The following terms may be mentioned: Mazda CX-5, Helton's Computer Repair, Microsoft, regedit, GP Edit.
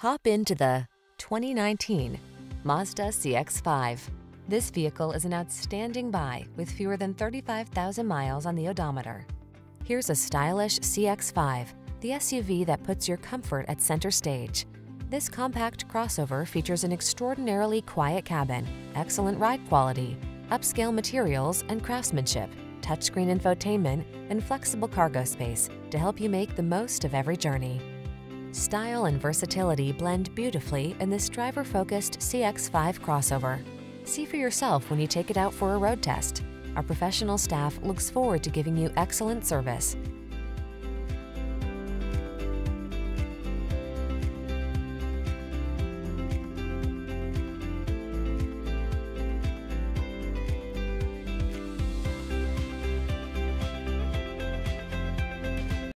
Hop into the 2019 Mazda CX-5. This vehicle is an outstanding buy with fewer than 35,000 miles on the odometer. Here's a stylish CX-5, the SUV that puts your comfort at center stage. This compact crossover features an extraordinarily quiet cabin, excellent ride quality, upscale materials and craftsmanship, touchscreen infotainment, and flexible cargo space to help you make the most of every journey. Style and versatility blend beautifully in this driver-focused CX-5 crossover. See for yourself when you take it out for a road test. Our professional staff looks forward to giving you excellent service.